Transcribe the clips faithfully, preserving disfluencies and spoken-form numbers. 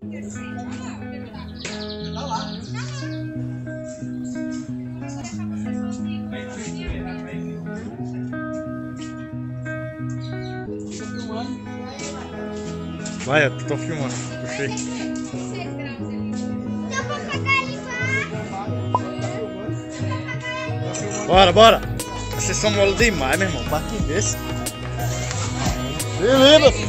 Tá lá. Vai, eu tô filmando. Puxei. Bora, bora! Vocês são mole demais, meu irmão. Bate desse. Beleza!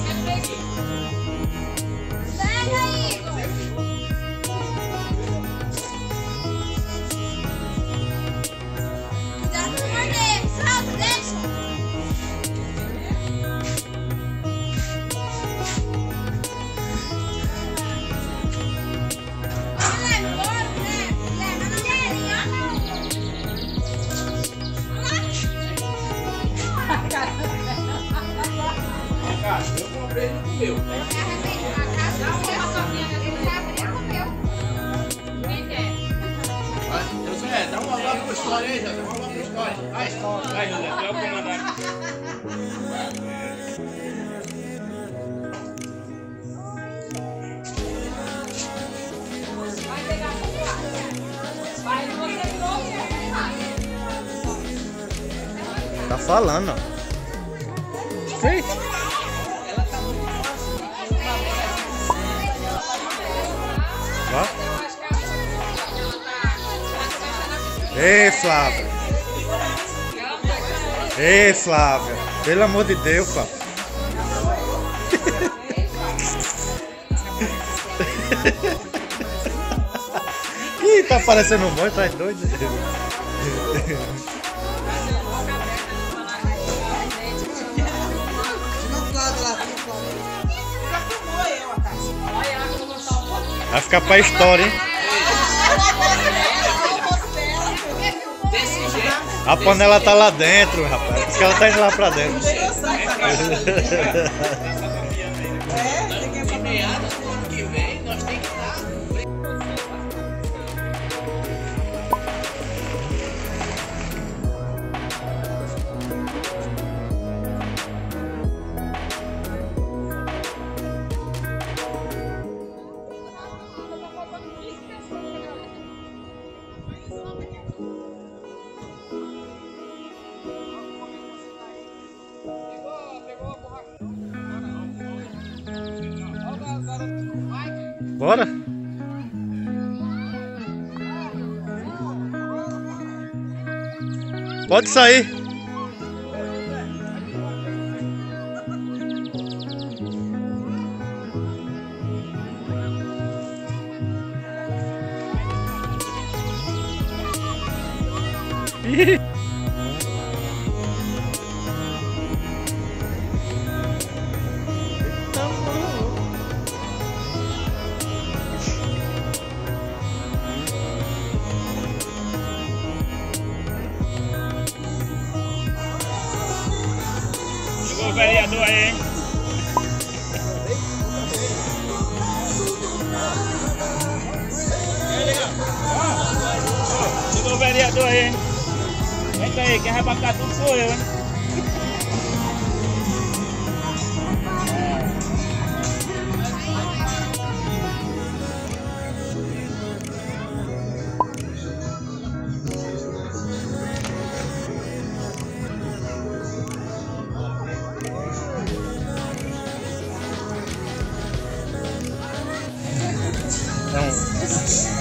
Tá falando, ó. Sei. Ó. Ei, Flávio. Ei, Flávio. Pelo amor de Deus, Flávio. Ih, tá parecendo um boi, tá doido. Vai ficar pra história, hein? A panela tá lá dentro, rapaz. Porque ela tá indo lá pra dentro. Bora? Pode sair. Vereador aí, hein? Chegou o vereador aí, hein? Entra aí, quem vai bacar tudo sou eu, hein?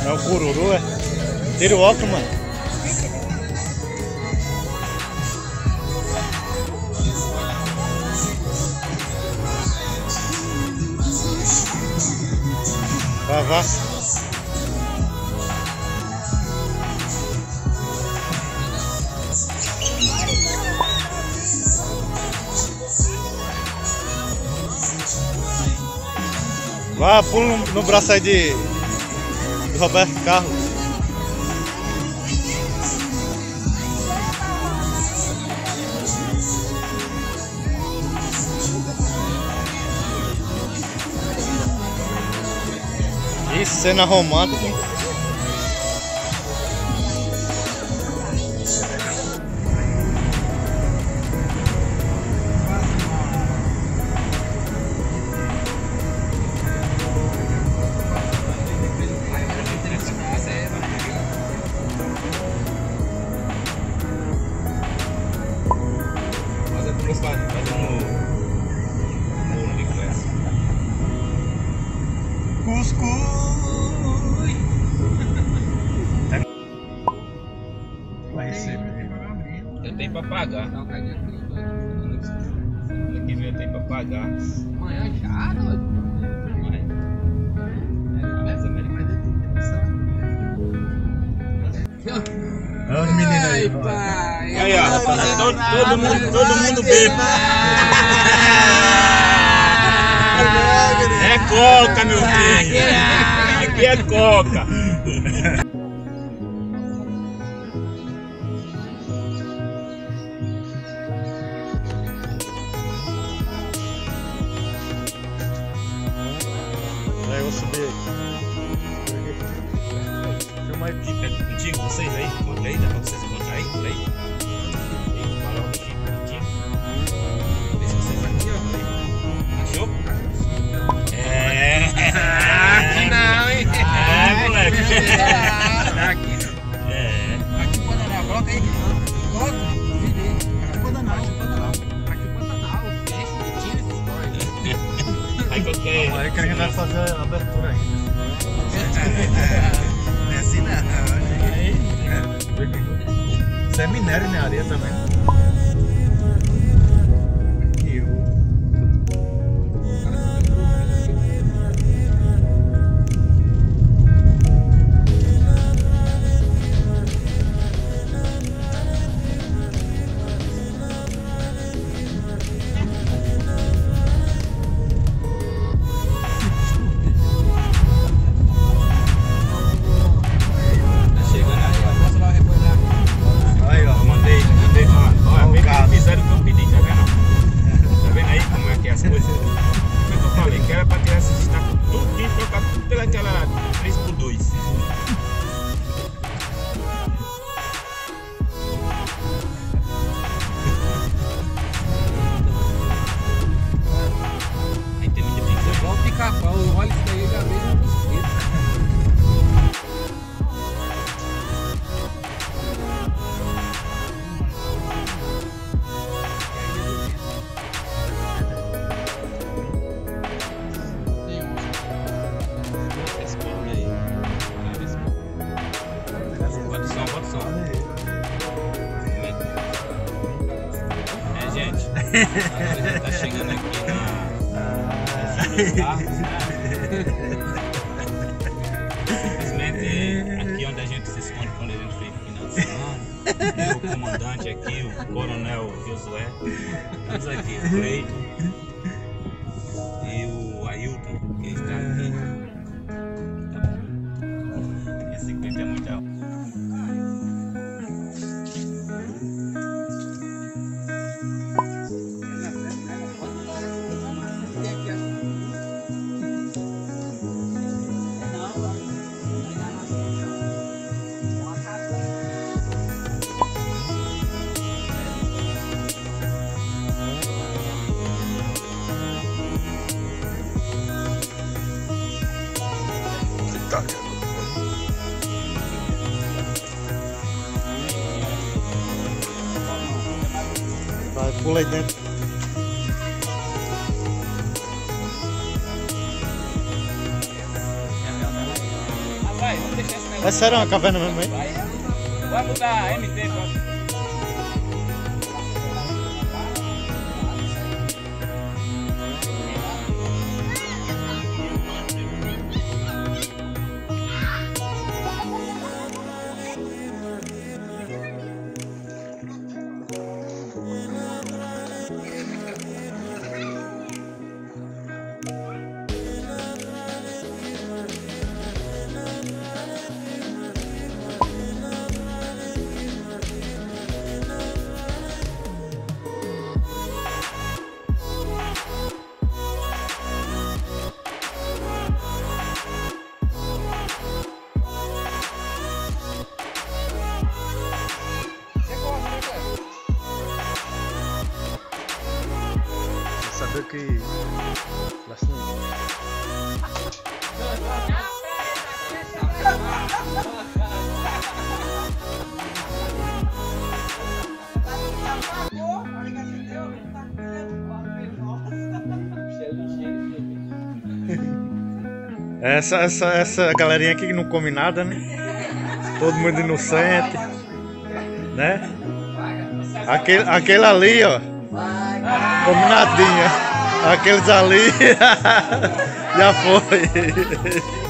É o cururu, é? Tira o óculos, mano. Vá, vá. Vá, pula no braço aí de... Roberto Carlos. Que cena romântica. Cuscuz. Vai ser. Eu tenho pra pagar. Ano que vem eu tenho pra pagar. Amanhã já, doido. Olha os meninos aí. Pai, aí, ó. Todo, todo mundo, todo mundo bêbado. É coca, meu filho. Aqui é coca. Aí, vou subir aí. Filma aí, Pipe, aqui contigo, vocês aí. Conta aí, dá pra vocês encontrar aí? Conta aí. Aí que a gente vai fazer a abertura ainda. Não é assim não. Isso é minério, né? Areia também. E eu. A gente tá chegando aqui na... Simplesmente aqui onde a gente se esconde quando a gente vem final de semana. O comandante aqui, o coronel Josué. Estamos aqui, o Kleyton e o Ailton, que está aqui. Esse clipe é muito alto. Vai, pula aí dentro. É sério, uma caverna mesmo aí? Vai botar M T, pode. Que assim. Essa, essa, essa galerinha aqui que não come nada, né? Todo mundo inocente, né? Aquele, aquele ali, ó, come nadinha. Aqueles ali já foi.